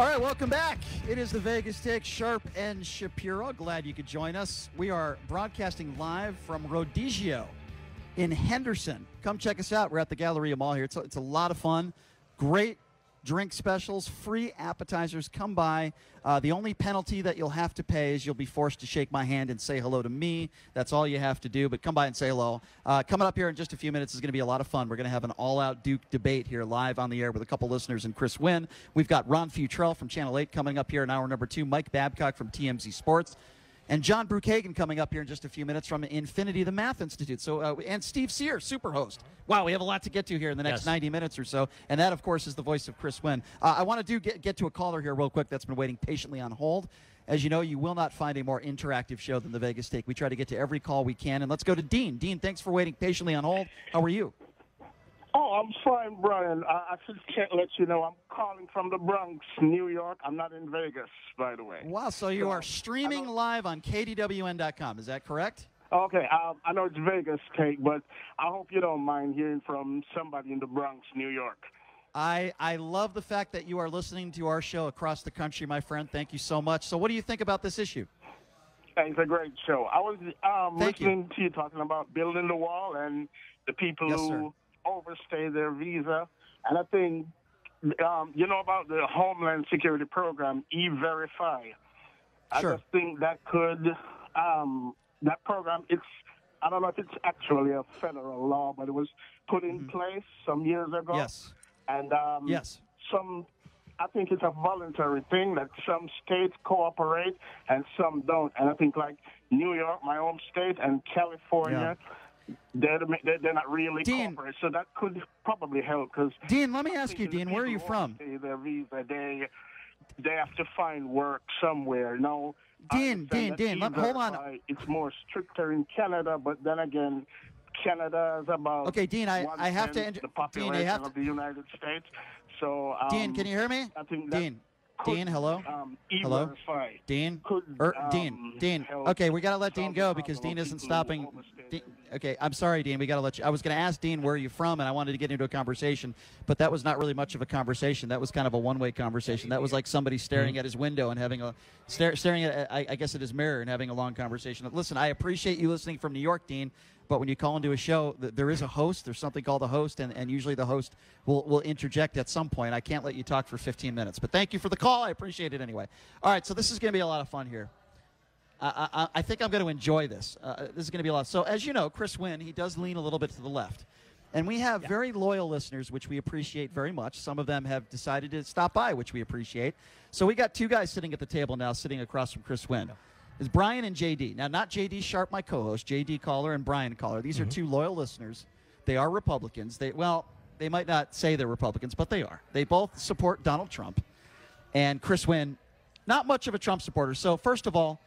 All right, welcome back. It is the Vegas Take, Sharp and Shapiro. Glad you could join us. We are broadcasting live from Rodizio in Henderson. Come check us out. We're at the Galleria Mall here. It's a lot of fun. Great drink specials, free appetizers. Come by. The only penalty that you'll have to pay is you'll be forced to shake my hand and say hello to me. That's all you have to do, but come by and say hello. Coming up here in just a few minutes is going to be a lot of fun. We're going to have an all-out Duke debate here live on the air with a couple listeners and Chris Winn. We've got Ron Futrell from Channel 8 coming up here in hour number 2, Mike Babcock from TMZ Sports, and John Bruchagan coming up here in just a few minutes from Infinity, the Math Institute. So, and Steve Sears, super host. Wow, we have a lot to get to here in the next 90 minutes or so. And that, of course, is the voice of Chris Winn. I want to get to a caller here real quick that's been waiting patiently on hold. As you know, you will not find a more interactive show than the Vegas Take. We try to get to every call we can. And let's go to Dean. Dean, thanks for waiting patiently on hold. How are you? Oh, I'm fine, Brian. I just can't let you know I'm calling from the Bronx, New York. I'm not in Vegas, by the way. Wow, so you are streaming live on KDWN.com. Is that correct? Okay, I know it's Vegas, Kate, but I hope you don't mind hearing from somebody in the Bronx, New York. I love the fact that you are listening to our show across the country, my friend. Thank you so much. So what do you think about this issue? It's a great show. I was listening to you talking about building the wall and the people who overstay their visa, and I think you know about the Homeland Security program, eVerify. I just think that could that program. I don't know if it's actually a federal law, but it was put in place some years ago. Yes, and I think it's a voluntary thing that some states cooperate and some don't, and I think like New York, my home state, and California. Yeah. They're not really corporate, so that could probably help. Because Dean, let me ask you, Dean, where are you from? Their visa, they have to find work somewhere. No, Dean, hold on. It's more stricter in Canada, but then again, Canada is about Dean, I have to the population of the United States. So Dean, can you hear me? I think Dean. Dean, hello? Hello? Dean? Dean. Okay, we got to let Dean go because Dean isn't stopping. Okay, I'm sorry, Dean. We got to let you. I was going to ask Dean, where are you from? And I wanted to get into a conversation, but that was not really much of a conversation. That was kind of a one-way conversation. That was like somebody staring at his window and having a staring at, I guess, at his mirror and having a long conversation. Listen, I appreciate you listening from New York, Dean. But when you call into a show, there is a host. There's something called a host, and usually the host will interject at some point. I can't let you talk for 15 minutes. But thank you for the call. I appreciate it anyway. All right, so this is going to be a lot of fun here. I think I'm going to enjoy this. This is going to be a lot. So as you know, Chris Winn, he does lean a little bit to the left. And we have very loyal listeners, which we appreciate very much. Some of them have decided to stop by, which we appreciate. So we got two guys sitting at the table now, sitting across from Chris Winn. Is Brian and JD. Now, not JD Sharp, my co-host, JD Caller and Brian Caller. These are two loyal listeners. They are Republicans. They might not say they're Republicans, but they are. They both support Donald Trump. And Chris Winn, not much of a Trump supporter. So, first of all,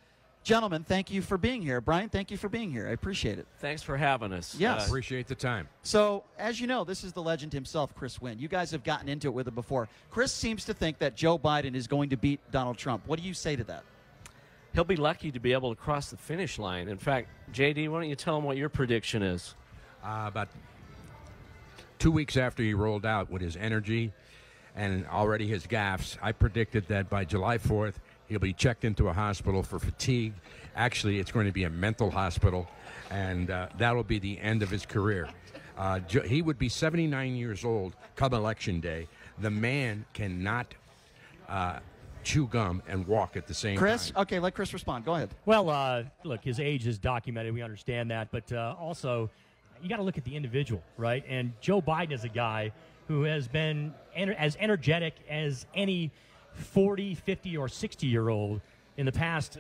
gentlemen, thank you for being here. Brian, thank you for being here. I appreciate it. Thanks for having us. Yes. Appreciate the time. So, as you know, this is the legend himself, Chris Winn. You guys have gotten into it with him before. Chris seems to think that Joe Biden is going to beat Donald Trump. What do you say to that? He'll be lucky to be able to cross the finish line. In fact, J.D., why don't you tell him what your prediction is? About 2 weeks after he rolled out with his energy and already his gaffes, I predicted that by July 4th, he'll be checked into a hospital for fatigue. Actually, it's going to be a mental hospital, and that'll be the end of his career. He would be 79 years old come Election Day. The man cannot... chew gum and walk at the same time. Chris, okay, let Chris respond. Go ahead. Well, look, his age is documented. We understand that. But also, you got to look at the individual, right? And Joe Biden is a guy who has been as energetic as any 40, 50, or 60-year-old in the past,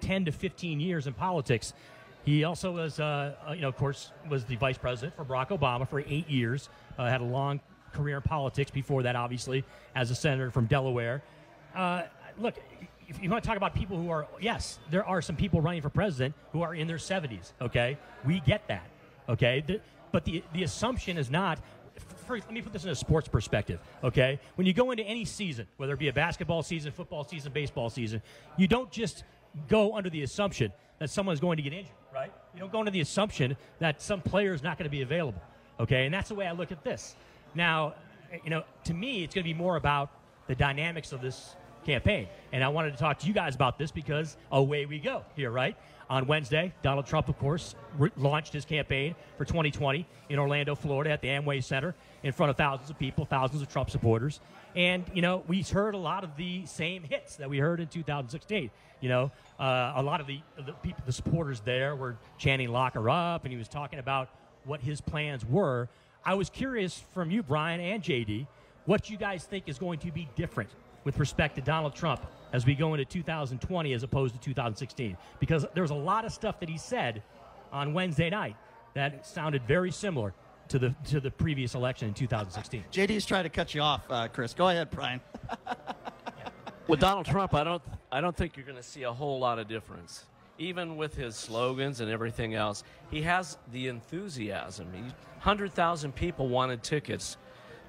10 to 15 years in politics. He also was, of course, was the vice president for Barack Obama for 8 years, had a long career in politics before that, obviously, as a senator from Delaware. Look, if you want to talk about people who are, yes, there are some people running for president who are in their 70s, okay? We get that, okay? But the assumption is not, first, let me put this in a sports perspective, okay? When you go into any season, whether it be a basketball season, football season, baseball season, you don't just go under the assumption that someone's going to get injured, right? You don't go under the assumption that some player is not going to be available, okay? And that's the way I look at this. Now, to me, it's going to be more about the dynamics of this campaign. And I wanted to talk to you guys about this because away we go here, right? On Wednesday, Donald Trump, of course, launched his campaign for 2020 in Orlando, Florida, at the Amway Center in front of thousands of people, thousands of Trump supporters. And, you know, we heard a lot of the same hits that we heard in 2016. You know, a lot of the people, the supporters there were chanting, "Lock her up," and he was talking about what his plans were. I was curious from you, Brian and JD, what you guys think is going to be different with respect to Donald Trump as we go into 2020 as opposed to 2016. Because there's a lot of stuff that he said on Wednesday night that sounded very similar to the previous election in 2016. JD's trying to cut you off, Chris. Go ahead, Brian. With Donald Trump, I don't think you're going to see a whole lot of difference. Even with his slogans and everything else, he has the enthusiasm. 100,000 people wanted tickets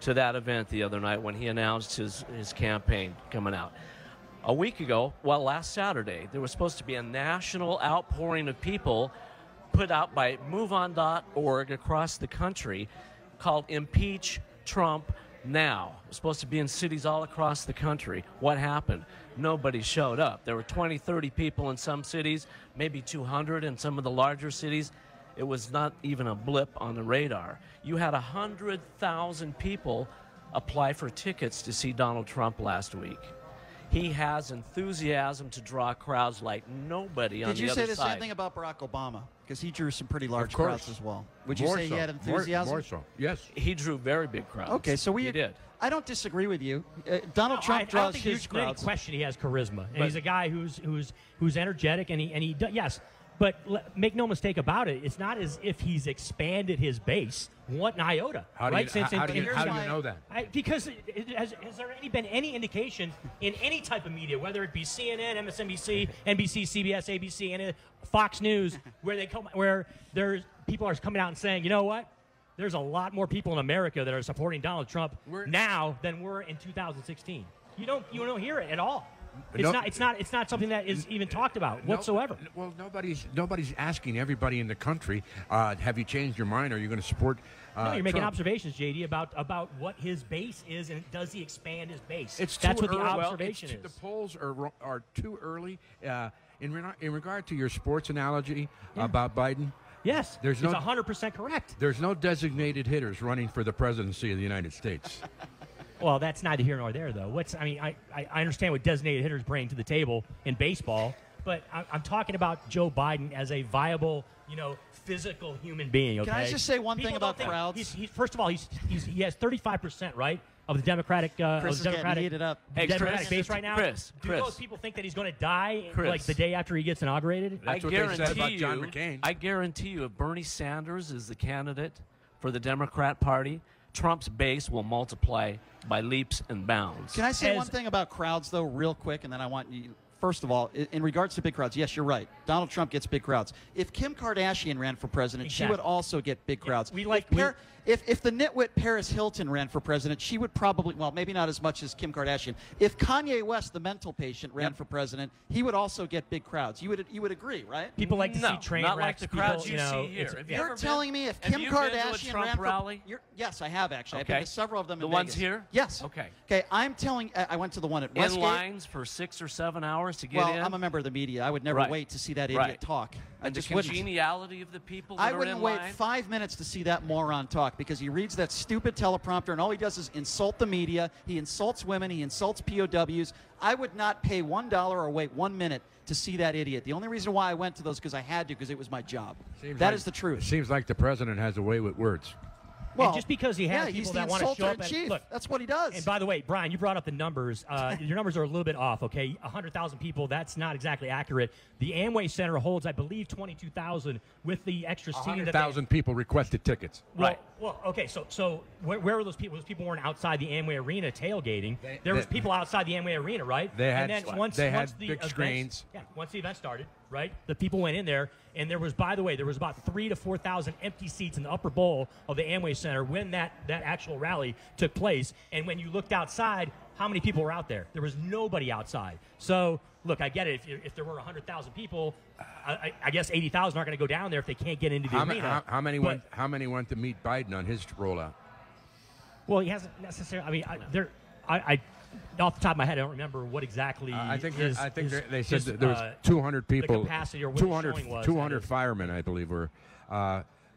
to that event the other night when he announced his campaign coming out. A week ago, well, last Saturday, there was supposed to be a national outpouring of people put out by MoveOn.org across the country called Impeach Trump Now. It was supposed to be in cities all across the country. What happened? Nobody showed up. There were 20, 30 people in some cities, maybe 200 in some of the larger cities. It was not even a blip on the radar. You had 100,000 people apply for tickets to see Donald Trump last week. He has enthusiasm to draw crowds like nobody on the other side. Did you say the same thing about Barack Obama? Because he drew some pretty large crowds as well. Would you say he had enthusiasm? More so, yes. He drew very big crowds. Okay, so we did. I don't disagree with you. Donald Trump draws huge crowds. I don't question he has charisma, and he's a guy who's energetic, and he yes. But make no mistake about it, it's not as if he's expanded his base one iota. How do you know that? Because has there been any indication in any type of media, whether it be CNN, MSNBC, NBC, CBS, ABC, and Fox News, where people are coming out and saying, you know what? There's a lot more people in America that are supporting Donald Trump now than were in 2016. You don't hear it at all. It's not something that is even talked about whatsoever. Well, nobody's asking everybody in the country, have you changed your mind? Are you going to support No, you're making Trump observations, JD, about what his base is, and does he expand his base? That's what the observation is. The polls are too early. In regard to your sports analogy about Biden, yes, it's 100% correct. There's no designated hitters running for the presidency of the United States. Well, that's neither here nor there, though. I understand what designated hitters bring to the table in baseball, but I'm talking about Joe Biden as a viable, physical human being. Okay? Can I just say one thing about crowds? First of all, he has 35%, right, of the Democratic base right now. Chris, do those people think that he's going to die like the day after he gets inaugurated? That's what they said about John McCain. I guarantee you, if Bernie Sanders is the candidate for the Democrat Party, Trump's base will multiply by leaps and bounds. Can I say one thing about crowds, though, real quick, and then I want you, first of all, in regards to big crowds, yes, you're right. Donald Trump gets big crowds. If Kim Kardashian ran for president, she would also get big crowds. If the nitwit Paris Hilton ran for president, she would probably, well, maybe not as much as Kim Kardashian. If Kanye West, the mental patient, ran for president, he would also get big crowds. You would agree, right? People like to see train wrecks. Not like the crowds you see here. You're telling me if Kim Kardashian ran for... Yes, I have, actually. Okay. I've been to several of them in Vegas. The ones here? Yes. Okay. Okay, I'm telling... I went to the one at Westgate. In lines for 6 or 7 hours to get in? Well, I'm a member of the media. I would never wait to see that idiot talk. And the congeniality of the people that are in line? I wouldn't wait 5 minutes to see that moron talk, because he reads that stupid teleprompter and all he does is insult the media, he insults women, he insults POWs. I would not pay $1 or wait 1 minute to see that idiot. The only reason why I went to those because I had to, because it was my job. That is the truth. It seems like the president has a way with words. Well, and just because he has people that want to show up and look, that's what he does. And by the way, Brian, you brought up the numbers. Your numbers are a little bit off, okay? 100,000 people, that's not exactly accurate. The Amway Center holds, I believe, 22,000 with the extra seat. 100,000 people requested tickets. Right. Well, okay, so where were those people? Those people weren't outside the Amway Arena tailgating. There was people outside the Amway Arena, right? Once the event started, right, the people went in there, and there was, by the way, there was about 3,000 to 4,000 empty seats in the upper bowl of the Amway Center when that actual rally took place. And when you looked outside, how many people were out there? There was nobody outside. So, look, I get it. If there were 100,000 people, I guess 80,000 aren't going to go down there if they can't get into the arena. How many went to meet Biden on his rollout? Well, he hasn't necessarily – I mean, I off the top of my head, I don't remember what exactly. I think they said there was 200 people, the capacity or what 200, the showing was, 200 firemen, I believe, were.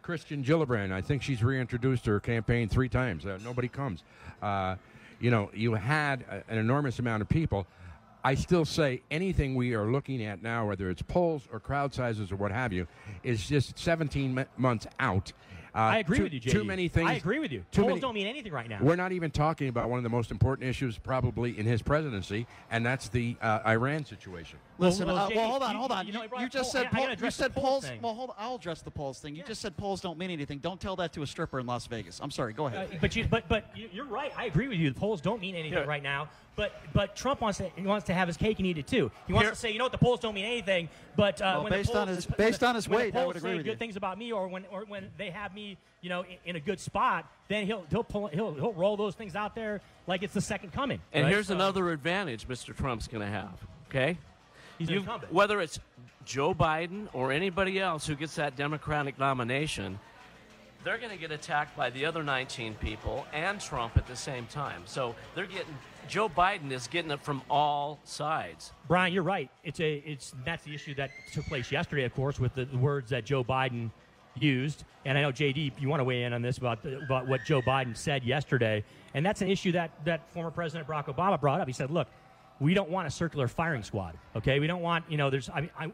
Kirsten Gillibrand, I think she's reintroduced her campaign 3 times. Nobody comes. You know, you had an enormous amount of people. I still say anything we are looking at now, whether it's polls or crowd sizes or what have you, is just 17 months out. I agree with you, JD. Too many things. I agree with you. Polls don't mean anything right now. We're not even talking about one of the most important issues probably in his presidency, and that's the Iran situation. Listen, hold on. You just said polls. Well, hold on. I'll address the polls thing. You just said polls don't mean anything. Don't tell that to a stripper in Las Vegas. I'm sorry. Go ahead. But you're right. I agree with you. The polls don't mean anything right now. But Trump wants to have his cake and eat it too. He wants to say, you know what, the polls don't mean anything. But when based the polls, on his based on his weight, I would agree with you. Good things about me, or when they have me, you know, in a good spot, then he'll roll those things out there like it's the second coming. And right? Here's another advantage Mr. Trump's going to have. Okay, whether it's Joe Biden or anybody else who gets that Democratic nomination, they're going to get attacked by the other 19 people and Trump at the same time. So they're getting. Joe Biden is getting it from all sides. Brian, you're right. That's the issue that took place yesterday, of course, with the words that Joe Biden used. And I know, JD, you want to weigh in on this about what Joe Biden said yesterday. And that's an issue that former President Barack Obama brought up. He said, look, we don't want a circular firing squad, okay? We don't want, you know,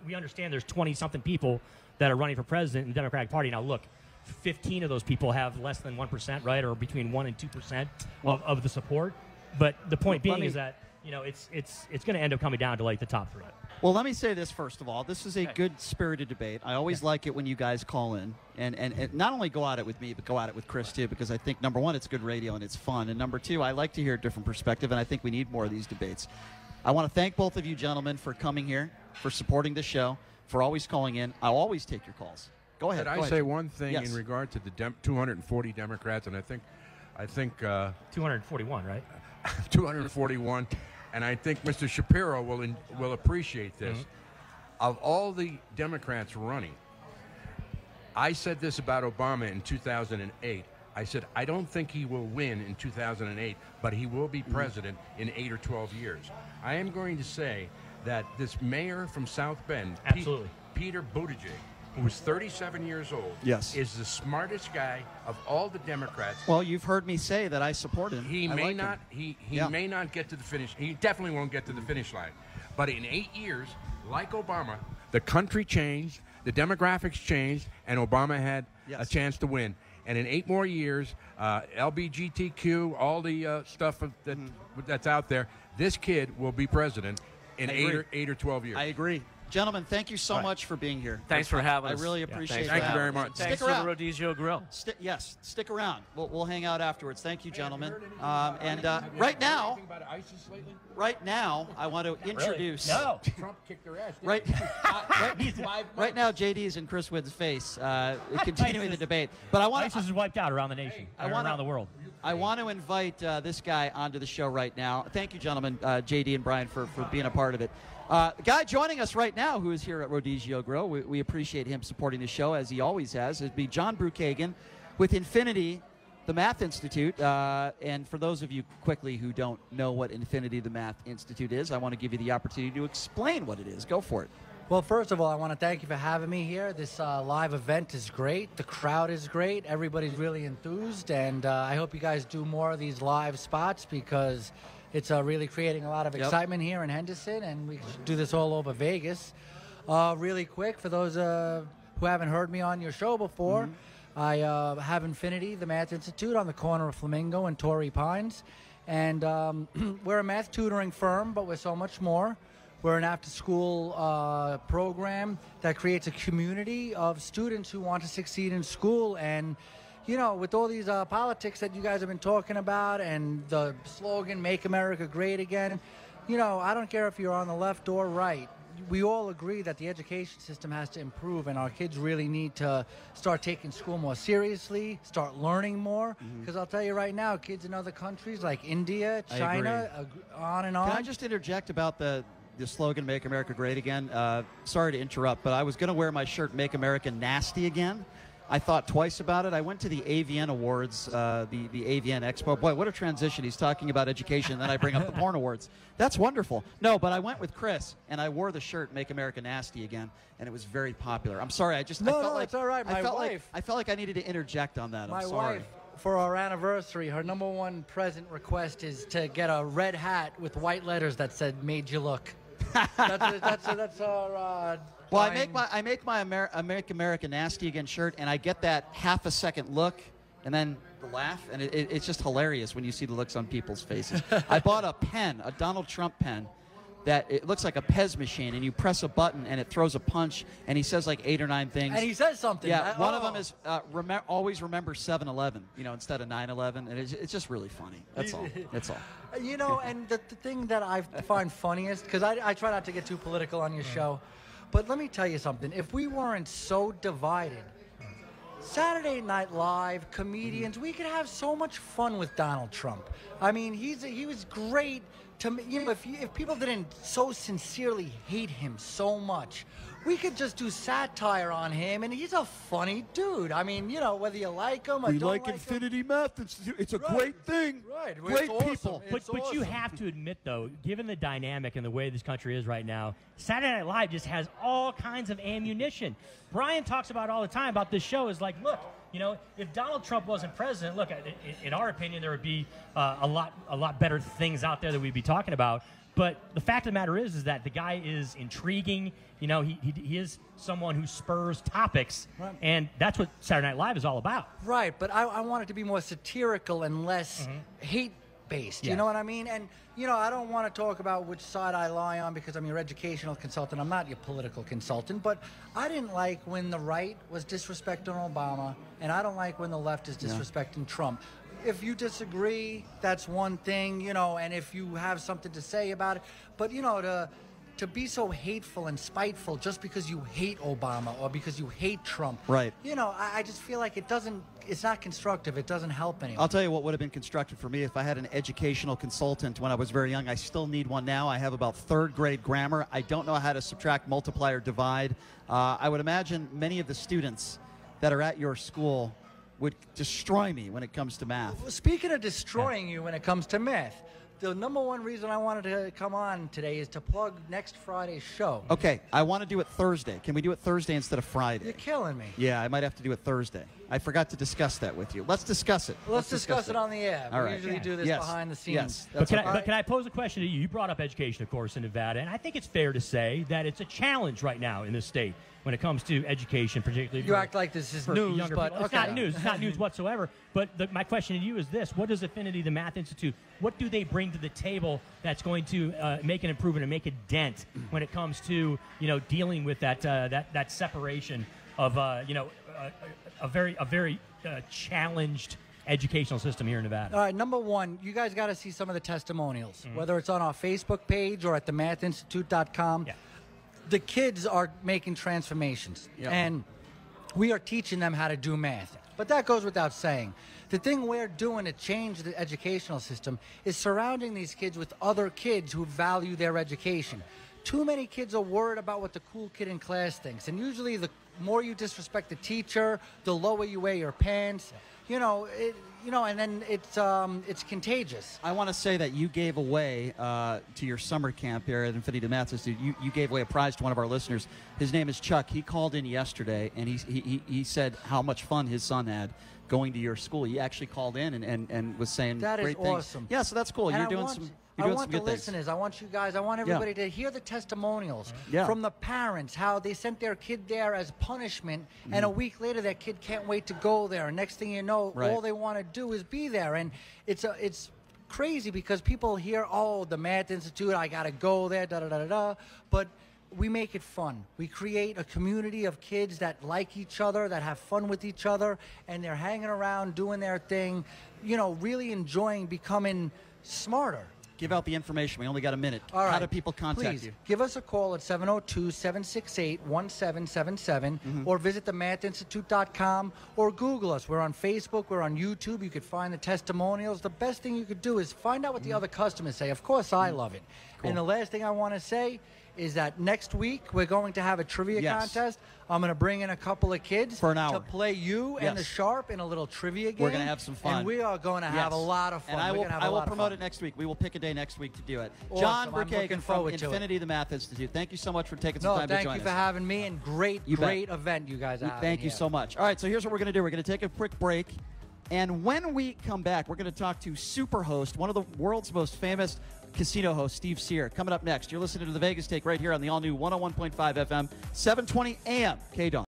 we understand there's 20-something people that are running for president in the Democratic Party. Now, look, 15 of those people have less than 1%, right, or between 1 and 2% of the support. But the point being is that, you know, it's going to end up coming down to like the top 3. Well, let me say this first of all. This is a good spirited debate. I always like it when you guys call in and not only go at it with me, but go at it with Chris too, because I think number 1, it's good radio and it's fun, and number 2, I like to hear a different perspective, and I think we need more of these debates. I want to thank both of you gentlemen for coming here, for supporting the show, for always calling in. I'll always take your calls. Go ahead. Could I say one thing in regard to the 240 Democrats, and I think 241, right? 241, and I think Mr. Shapiro will appreciate this. Mm-hmm. Of all the Democrats running, I said this about Obama in 2008. I said, I don't think he will win in 2008, but he will be president in 8 or 12 years. I am going to say that this mayor from South Bend, Peter Buttigieg, who is 37 years old, is the smartest guy of all the Democrats. Well, you've heard me say that I support him. He may not get to the finish. He definitely won't get to the finish line. But in 8 years, like Obama, the country changed, the demographics changed, and Obama had a chance to win. And in 8 more years, LGBTQ, all the stuff that's out there, this kid will be president in 8 or 12 years. I agree. Gentlemen, thank you so much for being here. Thanks for having us. I really appreciate it. Thank you very much. Thanks for the Rodizio Grill. Stick around. We'll hang out afterwards. Thank you, gentlemen. Right now, I want to introduce. Really? No. Trump kicked their ass. Right now, JD's in Chris Winn's face, continuing the debate. But I want. ISIS is wiped out around the nation, around the world. I want to invite this guy onto the show right now. Thank you, gentlemen, JD and Brian, for being a part of it. The guy joining us right now who is here at Rodizio Grill, we appreciate him supporting the show, as he always has. It'd be John Bruchagan with Infinity, the Math Institute. And for those of you quickly who don't know what Infinity, the Math Institute is, I want to give you the opportunity to explain what it is. Go for it. Well, first of all, I want to thank you for having me here. This live event is great. The crowd is great. Everybody's really enthused. And I hope you guys do more of these live spots, because it's really creating a lot of excitement here in Henderson, and we do this all over Vegas. Really quick, for those who haven't heard me on your show before, I have Infinity, the Math Institute, on the corner of Flamingo and Torrey Pines. And we're a math tutoring firm, but we're so much more. We're an after-school program that creates a community of students who want to succeed in school. And you know, with all these politics that you guys have been talking about and the slogan, Make America Great Again, you know, I don't care if you're on the left or right. We all agree that the education system has to improve, and our kids really need to start taking school more seriously, start learning more. Because I'll tell you right now, kids in other countries like India, China, on and on. Can I just interject about the slogan, Make America Great Again? Sorry to interrupt, but I was going to wear my shirt, Make America Nasty Again. I thought twice about it. I went to the AVN Awards, the AVN Expo. Boy, what a transition. He's talking about education, and then I bring up the porn awards. That's wonderful. No, but I went with Chris, and I wore the shirt, Make America Nasty Again, and it was very popular. I'm sorry. I just I felt like I needed to interject on that. I'm sorry. My wife, for our anniversary, her #1 present request is to get a red hat with white letters that said, made you look. That's our... well, I make my America Nasty Again shirt, and I get that half-a-second look, and then the laugh, and it's just hilarious when you see the looks on people's faces. I bought a pen, a Donald Trump pen, that it looks like a Pez machine, and you press a button, and it throws a punch, and he says like 8 or 9 things. And he says something. Yeah, one of them is always remember 7-Eleven, you know, instead of 9-11, and it's just really funny. That's all. That's all. You know, and the thing that I find funniest, because I try not to get too political on your show, but let me tell you something. If we weren't so divided, Saturday Night Live, comedians, we could have so much fun with Donald Trump. I mean, he was great to me. You know, if people didn't so sincerely hate him so much, we could just do satire on him, and he's a funny dude. I mean, you know, whether you like him or don't like him. We like Infinity Math. It's a great thing. Right. Great people. But you have to admit, though, given the dynamic and the way this country is right now, Saturday Night Live just has all kinds of ammunition. Brian talks about all the time about this show is like, look, you know, if Donald Trump wasn't president, look, in our opinion, there would be a lot better things out there that we'd be talking about. But the fact of the matter is that the guy is intriguing. You know, he is someone who spurs topics, right, and that's what Saturday Night Live is all about. Right, but I want it to be more satirical and less hate-based, you know what I mean? And, you know, I don't want to talk about which side I lie on because I'm your educational consultant. I'm not your political consultant, but I didn't like when the right was disrespecting Obama, and I don't like when the left is disrespecting Trump. If you disagree, that's one thing, you know, and if you have something to say about it. But, you know, to be so hateful and spiteful just because you hate Obama or because you hate Trump, right? You know, I just feel like it doesn't, it's not constructive. It doesn't help anyone. I'll tell you what would have been constructive for me if I had an educational consultant when I was very young. I still need one now. I have about 3rd grade grammar. I don't know how to subtract, multiply, or divide. I would imagine many of the students that are at your school would destroy me when it comes to math. Speaking of destroying you when it comes to math, the #1 reason I wanted to come on today is to plug next Friday's show. Okay, I want to do it Thursday. Can we do it Thursday instead of Friday? You're killing me. Yeah, I might have to do it Thursday. I forgot to discuss that with you. Let's discuss it. Let's discuss it on the air. All right. We usually do this behind the scenes. Yes. But can I pose a question to you? You brought up education, of course, in Nevada, and I think it's fair to say that it's a challenge right now in this state when it comes to education, particularly. You act like this is news, but it's not news. It's not news whatsoever. But my question to you is this: what does Affinity, the Math Institute, what do they bring to the table that's going to make an improvement and make a dent when it comes to, you know, dealing with that that separation of you know, a very challenged educational system here in Nevada? All right, #1, you guys got to see some of the testimonials, whether it's on our Facebook page or at themathinstitute.com. Yeah. The kids are making transformations, and we are teaching them how to do math. But that goes without saying. The thing we're doing to change the educational system is surrounding these kids with other kids who value their education. Too many kids are worried about what the cool kid in class thinks, and usually the more you disrespect the teacher, the lower you wear your pants. You know, and then it's contagious. I want to say that you gave away to your summer camp here at Infinity Math Institute, you gave away a prize to one of our listeners. His name is Chuck. He called in yesterday, and he said how much fun his son had going to your school. He actually called in and was saying that great things. That is awesome. Yeah, so that's cool. And I want you guys, I want everybody to hear the testimonials from the parents, how they sent their kid there as punishment, and a week later that kid can't wait to go there. And next thing you know, all they want to do is be there. And it's crazy because people hear, oh, the Math Institute, I got to go there, da-da-da-da-da. But we make it fun. We create a community of kids that like each other, that have fun with each other, and they're hanging around doing their thing, you know, really enjoying becoming smarter. Give out the information. We only got a minute. All right. How do people contact you? Give us a call at 702-768-1777 or visit themathinstitute.com or Google us. We're on Facebook. We're on YouTube. You could find the testimonials. The best thing you could do is find out what the other customers say. Of course, I love it. Cool. And the last thing I want to say is that next week we're going to have a trivia contest. I'm going to bring in a couple of kids for an hour to play you and the Sharp in a little trivia game. We're going to have some fun. And we are going to have a lot of fun. And I will promote it next week. We will pick a day next week to do it. Awesome. John Bruchagan from Infinity, The Math Institute. Thank you so much for taking some time to join us. Thank you for having me, and great event you guys have. Thank you so much. All right, so here's what we're going to do. We're going to take a quick break. And when we come back, we're going to talk to Superhost, one of the world's most famous casino hosts, Steve Sears. Coming up next, you're listening to The Vegas Take right here on the all-new 101.5 FM, 720 AM. KDWN.